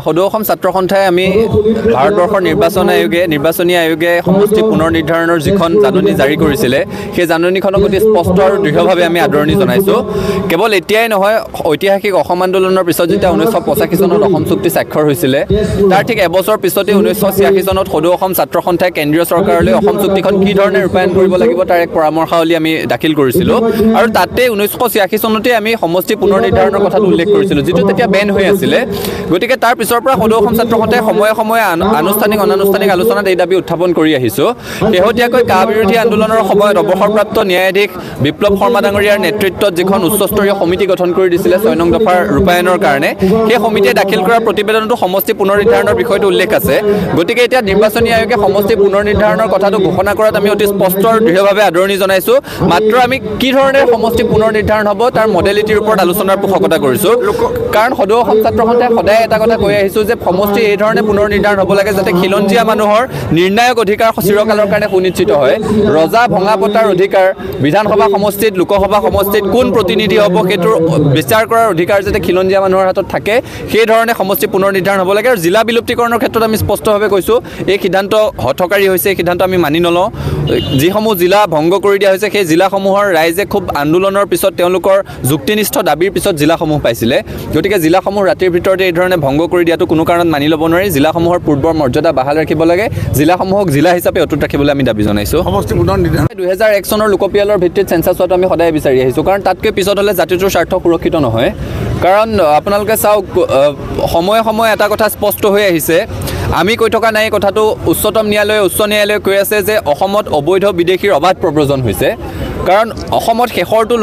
Hodohom Satrohontai, Ami, Hardor Nirbasson Ayuge, Nirbassonia Ayuge, Homosti Punor Nidharaner, Zikon, Zanoni Zari Korisile, his Zanonikono is postor, Duhavami Adornis on Iso, Kebol Etia and Otiaki or Homandolon Pisogita, Unuso Posakison or Homsuptis Akor Husile, Tartic Ebosor Pisoti, Unuso Siakison, Hodohom Satrohontai, Andrews or Carly, Homsupticon Kidorner, Pan Guribolago, Paramor Holiami, Dakil Gurisilo, or Tate, Unusco Siakisonotami, Homosti Punor Nidharaner Kotale Kurisilo, Zitota Ben Huasile, Gotica Tarpis. Sopra Hodohom Satrohote, Homoe Homoe, Anustanic on Anustanic Alusana, AW Tabon Korea Hiso, Tehotiaco, Cabirity and Dolonor Homo, Robohorapton, Yadic, Biplop Hormadangoria, Netrito, Zikon, Ustostoria, Homiticoton Kuri, Silas, Oenong, Rupayan or Carne, he homited a Kilkra, Protibetan to Homosti Punor Returner, Bicoto Lecase, Goticata, Nimbasonia, Homosti Punor Returner, Cotado, Honakora, Mutis Postor, Dehava, Adornis on Iso, Matrami, Kidhorne, Homosti Punor Return Hobot, and Modality Report Alusona Puhota Gurso, Karn Hodohom Satrohote, Hodea. Hisu je phomosti ei dhorone punor nidharon hobo lage jate khilonjia manuhor nirnayok odhikar sirakalar karone punichito hoy roja bhanga potar odhikar bidhan sabha samostit lok sabha samostit kun protinidhi hobo ketur bichar korar odhikar jate khilonjia manuhor hatot thake sei dhorone samosti punor nidharon hobo lage aru jila biluptikoron khetrot ami sposto hobe koisu ei siddhanto hotokari hoise ei siddhanto ami mani nolo ji somu jila bhongo kori dia hoise sei jila somuhor raije khub andolonor pisot teolukor juktinistho dabir pisot jila somuh paisile jotike jila somuh ratir bhitorte ei dhorone bhongo kori to Kunukaran Manila Bonari, Zilla Homor, Purbo, Morjada, Bahara Kibolage, Zilla Homog, Zilla Hisape, Tutakibolami Dabizone. So, almost would not do our exon or Lucopia or Pitted Census of Hoda Bisari. Hisukan Tatke Pisodolas at Sharto Kurokitonohe, Karan Apanalgasau Homo Homo Atakotas Postohe, he said. আমি কই থকা নাই কথাটো উচ্চতম ন্যায়ালয়ে উচ্চ ন্যায়ালয়ে কৈ আছে যে অসমত অবৈধ বিদেশীৰ অবাধ প্ৰব্ৰজন হৈছে কাৰণ অসমত খেখৰটো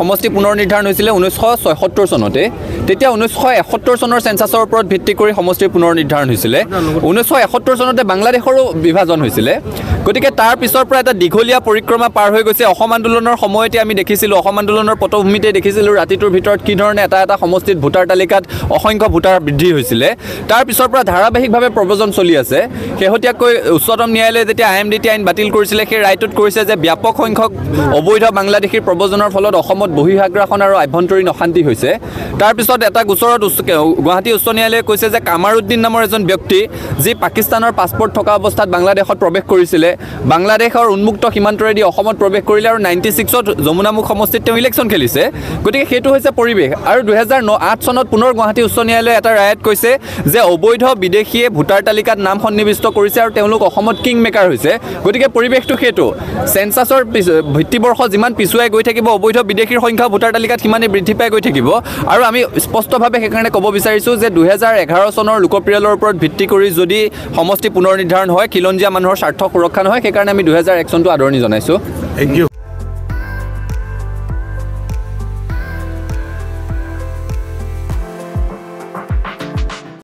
সমষ্টি পুনৰ নিৰ্ধাৰণ হৈছিল 1976 চনতে তেতিয়া 1971 চনৰ সেন্সাসৰ ওপৰত ভিত্তি কৰি সমষ্টি পুনৰ নিৰ্ধাৰণ হৈছিল 1971 চনতে বাংলাদেশৰো বিভাজন হৈছিল গতিকে তাৰ পিছৰ পৰা এটা দীঘলীয়া পৰিক্ৰমা পাৰ হৈ গৈছে অসম আন্দোলনৰ সময়তে আমি দেখিছিলোঁ অসম আন্দোলনৰ পটভূমিতে দেখিছিলোঁ ৰাতিটোৰ ভিতৰত কি ধৰণে এটা এটা সমষ্টিত ভোটাৰ তালিকাত অসংখ্য ভোটাৰ বৃদ্ধি হৈছিল তাৰ পিছৰ পৰা ধাৰাবাহিকভাৱে জন চলি আছে হেহতিয়া কৈ উচ্চতম ন্যায়ালয়ে যেতিয়া আইএমডিটি আইন বাতিল কৰিছিল সেই ৰাইটত কৰিছে যে ব্যাপক সংখ্যক অবৈধ বাংলাদেশীৰ প্ৰবজনৰ ফলত অসমত বহিৰাগ্ৰাসন আৰু আভ্যন্তৰীণ অশান্তি হৈছে তাৰ পিছত এটা গোচৰত গুৱাহাটী উচ্চ ন্যায়ালয়ে কৈছে যে কামাৰুদ্দিন নামৰ এজন ব্যক্তি যি পাকিস্তানৰ পাসপোৰ্ট থকা অৱস্থাত বাংলাদেশত প্ৰৱেশ কৰিছিল বাংলাদেশৰ উন্মুক্ত সীমান্তৰেদি অসমত প্ৰৱেশ কৰিলে আৰু 96 ত যমুনামুখ সমষ্টিত তেওঁ ইলেকচন খেলিছে গতিকে সেইটো হৈছে পৰিৱেশ আৰু 2008 চনত পুনৰ গুৱাহাটী উচ্চ ন্যায়ালয়ে এটা ৰায়ত কৈছে যে অবৈধ বিদেশীয়ে ভোটাৰ তালিকাত নাম সন্নিবিষ্ট কৰিছে আৰু তেওঁলোক অসমত কিং মেকাৰ হৈছে গতিকে পৰিবেশটো হেতু সেন্সাসৰ ভিত্তিবৰ্ষ যিমান পিছুৱাই গৈ থাকিব অবৈধ বিদেশীৰ সংখ্যা ভোটাৰ তালিকাত কিমানে বৃদ্ধি পাই গৈ থাকিব আৰু আমি স্পষ্টভাৱে হেকাৰণে ক'ব বিচাৰিছো যে 2011 চনৰ লোকপ্ৰিয়লৰ ওপৰত ভিত্তি কৰি যদি সমষ্টি পুনৰ নিৰ্ধাৰণ হয় কিলঞ্জিয়া মানুহৰ স্বাৰ্থ সুৰক্ষা নহয় হেকাৰণে আমি 2001 চনটো আদৰণি জনাইছো